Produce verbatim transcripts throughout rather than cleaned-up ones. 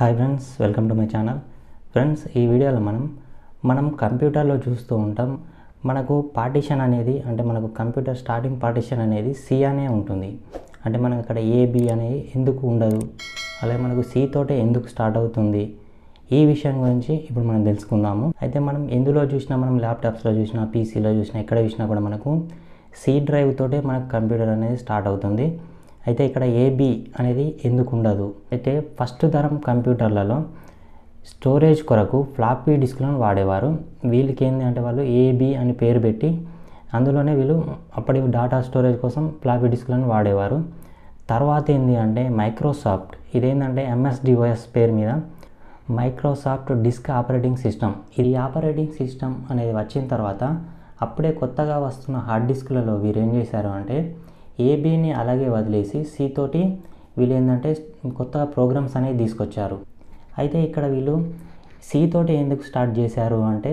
Hi friends welcome to my channel friends video मन मन computer चूस्तू उंटाम मन को पार्टीशन अनेदी अंटे मन को कंप्यूटर स्टार्टिंग पार्टीशन अनेदी सी अने उंटुंदी अंटे मन अक्कड़ ए बी अनेदी एंदुकु उंडदु अलागे मन को सी तोटे एंदुकु स्टार्ट अवुतुंदी ఈ విషయం గురించి ఇప్పుడు మనం తెలుసుకుందాము। అయితే మనం ఎందులో చూసినా మనం ల్యాప్‌టాప్స్ లో చూసినా పీసీ లో చూసినా ఎక్కడ చూసినా కూడా మనకు సి డ్రైవ్ తోటే మన కంప్యూటర్ అనేది స్టార్ట్ అవుతుంది। అయితే ఇక్కడ ఏబి అనేది ఎందుకు ఉండదు అంటే ఫస్ట్ తరం కంప్యూటర్లలో స్టోరేజ్ కొరకు ఫ్లాపీ డిస్క్లను వాడేవారు। వీళ్ళకి ఏంది అంటే వాళ్ళు ఏబి అని పేరు పెట్టి అందులోనే వీళ్ళు అప్పటి డేటా స్టోరేజ్ కోసం ఫ్లాపీ డిస్క్లను వాడేవారు। తర్వాత ఏంది అంటే మైక్రోసాఫ్ట్ ఇదేందంటే ఎంఎస్ డివైస్ పేరు మీద మైక్రోసాఫ్ట్ డిస్క్ ఆపరేటింగ్ సిస్టమ్ ఇది ఆపరేటింగ్ సిస్టమ్ అనేది వచ్చిన తర్వాత అప్పుడే కొత్తగా వస్తున్న హార్డ్ డిస్క్లలో వీరు ఏం చేశారు అంటే ఏబీని అలాగే వదిలేసి సి తోటి వీళ్ళు ఏంటంటే కొత్త ప్రోగ్రామ్స్ అనేవి తీసుకొచ్చారు। అయితే ఇక్కడ వీళ్ళు సి తోటి ఎందుకు స్టార్ట్ చేశారు అంటే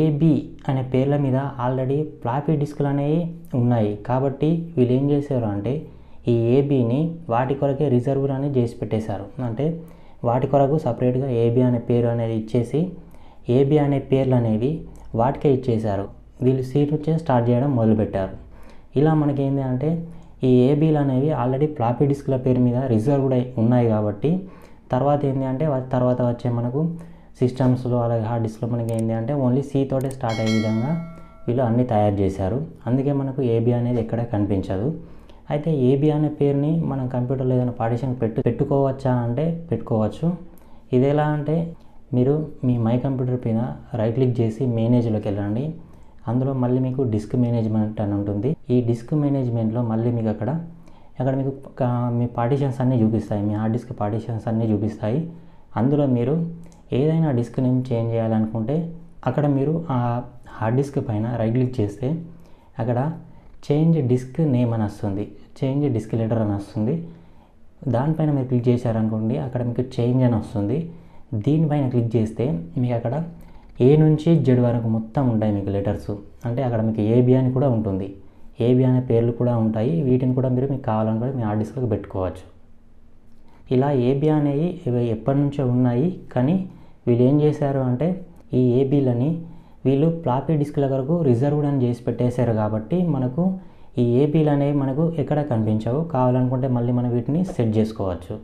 ఏబీ అనే పేర్ల మీద ఆల్రెడీ ఫ్లాపీ డిస్క్లు అనేవి ఉన్నాయి కాబట్టి వీళ్ళు ఏం చేశారు అంటే ఈ ఏబీని వాటి కొరకే రిజర్వ్డ్ అని చేసి పెట్టేశారు। అంటే వాటి కొరకు సపరేట్ గా ఏబి అనే పేరు అనేది ఇచ్చేసి ఏబి అనే పేర్లు అనేవి వాటికే ఇచ్చేశారు। వీళ్ళు సీట్ వచ్చే స్టార్ట్ చేయడం మొదలు పెట్టారు। ఇలా మనకి ఏంది అంటే ఈ ఏబీలు అనేవి ఆల్రెడీ ఫ్లాపీ డిస్క్ల పేరు మీద రిజర్వ్ కూడా ఉన్నాయి కాబట్టి తర్వాత ఏంది అంటే తర్వాత వచ్చే మనకు సిస్టమ్స్లో అలాగే హార్డ్ డిస్క్లో మనకి ఏంది అంటే ఓన్లీ సి తోటే స్టార్ట్ అయ్యే విధంగా వీళ్ళు అన్ని తయారు చేశారు। అందుకే మనకు ఏబి అనేది ఎక్కడ కనిపించదు। అయితే ఏబి అనే పేరుని మనం కంప్యూటర్లో ఏదైనా పార్టిషన్ పెట్టు పెట్టుకోవచ్చా అంటే పెట్టుకోవచ్చు। ఇది ఎలా అంటే మీరు మీ మై కంప్యూటర్ పైన రైట్ క్లిక్ చేసి మేనేజ్లోకి వెళ్ళండి। అందులో మళ్ళీ మీకు డిస్క్ మేనేజ్మెంట్ అని ఉంటుంది। ఈ డిస్క్ మేనేజ్మెంట్లో మళ్ళీ మీకు అక్కడ అక్కడ మీకు మీ పార్టిషన్స్ అన్నీ చూపిస్తాయి, మీ హార్డ్ డిస్క్ పార్టిషన్స్ అన్నీ చూపిస్తాయి। అందులో మీరు ఏదైనా డిస్క్ నేమ్ చేంజ్ చేయాలనుకుంటే అక్కడ మీరు ఆ హార్డ్ డిస్క్ పైన రైట్ క్లిక్ చేస్తే అక్కడ చేంజ్ డిస్క్ నేమ్ అని వస్తుంది, చేంజ్ డిస్క్ లెటర్ అని వస్తుంది। దానిపైన మీరు క్లిక్ చేశారనుకోండి అక్కడ మీకు చేంజ్ అని వస్తుంది। దీనిపైన క్లిక్ చేస్తే మీకు అక్కడ ఏ నుంచి జెడ్ వరకు మొత్తం ఉంటాయి మీకు లెటర్స్, అంటే అక్కడ మీకు ఏబి అని కూడా ఉంటుంది, ఏబి అనే పేర్లు కూడా ఉంటాయి। వీటిని కూడా మీరు మీకు కావాలనుకుంటే మీ హార్డ్ డిస్క్లోకి పెట్టుకోవచ్చు। ఇలా ఏబి అనేవి ఎప్పటి నుంచో ఉన్నాయి కానీ వీళ్ళు ఏం చేశారు అంటే ఈ ఏబీలని వీళ్ళు ఫ్లాపీ డిస్క్ల కొరకు రిజర్వ్డ్ అని చేసి పెట్టేశారు కాబట్టి మనకు ఈ ఏబీలు అనేవి మనకు ఎక్కడ కనిపించవు। కావాలనుకుంటే మళ్ళీ మనం వీటిని సెట్ చేసుకోవచ్చు।